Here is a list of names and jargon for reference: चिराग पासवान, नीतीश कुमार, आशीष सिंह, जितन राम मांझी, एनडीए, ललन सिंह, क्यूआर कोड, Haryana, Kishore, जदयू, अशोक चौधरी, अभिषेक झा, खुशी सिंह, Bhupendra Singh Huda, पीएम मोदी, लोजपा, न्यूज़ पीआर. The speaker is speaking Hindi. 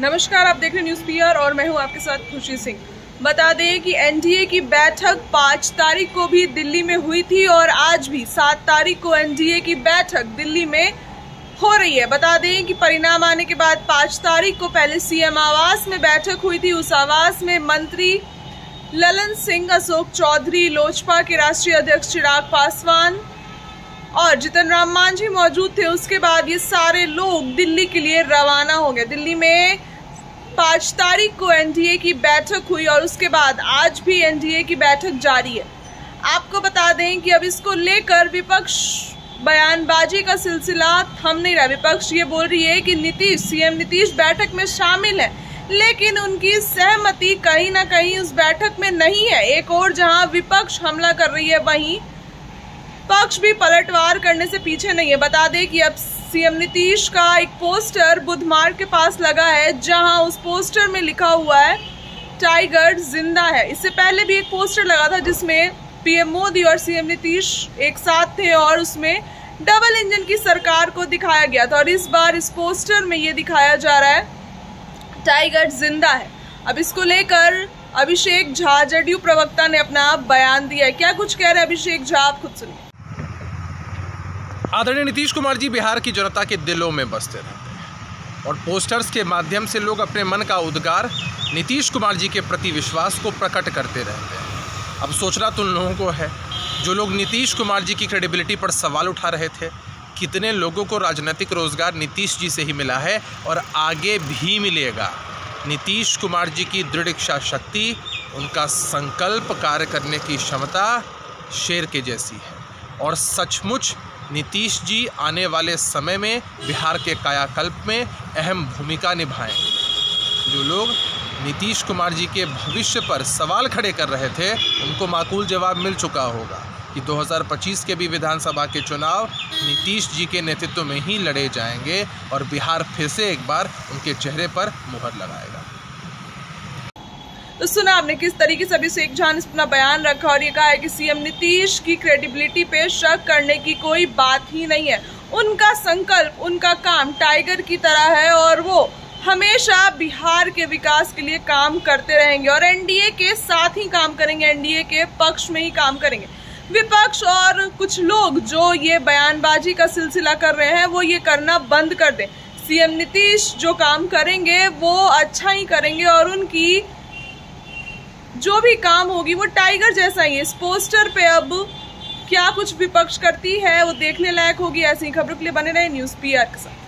नमस्कार, आप देख रहे हैं न्यूज़ पीआर और मैं हूं आपके साथ खुशी सिंह। बता दें कि एनडीए की बैठक 5 तारीख को भी दिल्ली में हुई थी और आज भी 7 तारीख को एनडीए की बैठक दिल्ली में हो रही है। बता दें कि परिणाम आने के बाद 5 तारीख को पहले सीएम आवास में बैठक हुई थी। उस आवास में मंत्री ललन सिंह, अशोक चौधरी, लोजपा के राष्ट्रीय अध्यक्ष चिराग पासवान और जितन राम मांझी मौजूद थे। उसके बाद ये सारे लोग दिल्ली के लिए रवाना हो गए। दिल्ली में 5 तारीख को एनडीए की बैठक हुई और उसके बाद आज भी एनडीए की बैठक जारी है। आपको बता दें कि अब इसको लेकर विपक्ष बयानबाजी का सिलसिला थम नहीं रहा। विपक्ष ये बोल रही है कि सीएम नीतीश बैठक में शामिल है, लेकिन उनकी सहमति कहीं ना कहीं उस बैठक में नहीं है। एक और जहां विपक्ष हमला कर रही है, वहीं पक्ष भी पलटवार करने से पीछे नहीं है। बता दें कि अब सीएम नीतीश का एक पोस्टर बुध मार्ग के पास लगा है, जहां उस पोस्टर में लिखा हुआ है टाइगर जिंदा है। इससे पहले भी एक पोस्टर लगा था जिसमें पीएम मोदी और सीएम नीतीश एक साथ थे और उसमें डबल इंजन की सरकार को दिखाया गया था। और इस बार इस पोस्टर में ये दिखाया जा रहा है टाइगर जिंदा है। अब इसको लेकर अभिषेक झा, जदयू प्रवक्ता, ने अपना बयान दिया है। क्या कुछ कह रहे हैं अभिषेक झा, आप खुद सुनिए। आदरणीय नीतीश कुमार जी बिहार की जनता के दिलों में बसते रहते हैं और पोस्टर्स के माध्यम से लोग अपने मन का उद्गार नीतीश कुमार जी के प्रति विश्वास को प्रकट करते रहते हैं। अब सोचना तो उन लोगों को है जो लोग नीतीश कुमार जी की क्रेडिबिलिटी पर सवाल उठा रहे थे। कितने लोगों को राजनीतिक रोजगार नीतीश जी से ही मिला है और आगे भी मिलेगा। नीतीश कुमार जी की दृढ़ इच्छा शक्ति, उनका संकल्प, कार्य करने की क्षमता शेर के जैसी है और सचमुच नीतीश जी आने वाले समय में बिहार के कायाकल्प में अहम भूमिका निभाएंगे। जो लोग नीतीश कुमार जी के भविष्य पर सवाल खड़े कर रहे थे उनको माकूल जवाब मिल चुका होगा कि 2025 के भी विधानसभा के चुनाव नीतीश जी के नेतृत्व में ही लड़े जाएंगे और बिहार फिर से एक बार उनके चेहरे पर मुहर लगाएगा। तो सुना आपने किस तरीके से अभिषेक झा ने अपना बयान रखा और ये कहा है कि सीएम नीतीश की क्रेडिबिलिटी पे शक करने की कोई बात ही नहीं है। उनका संकल्प, उनका काम टाइगर की तरह है और वो हमेशा बिहार के विकास के लिए काम करते रहेंगे और एनडीए के साथ ही काम करेंगे, एनडीए के पक्ष में ही काम करेंगे। विपक्ष और कुछ लोग जो ये बयानबाजी का सिलसिला कर रहे हैं वो ये करना बंद कर दें। सीएम नीतीश जो काम करेंगे वो अच्छा ही करेंगे और उनकी जो भी काम होगी वो टाइगर जैसा ही है। इस पोस्टर पे अब क्या कुछ विपक्ष करती है वो देखने लायक होगी। ऐसी खबरों के लिए बने रहे न्यूज़ पीआर के साथ।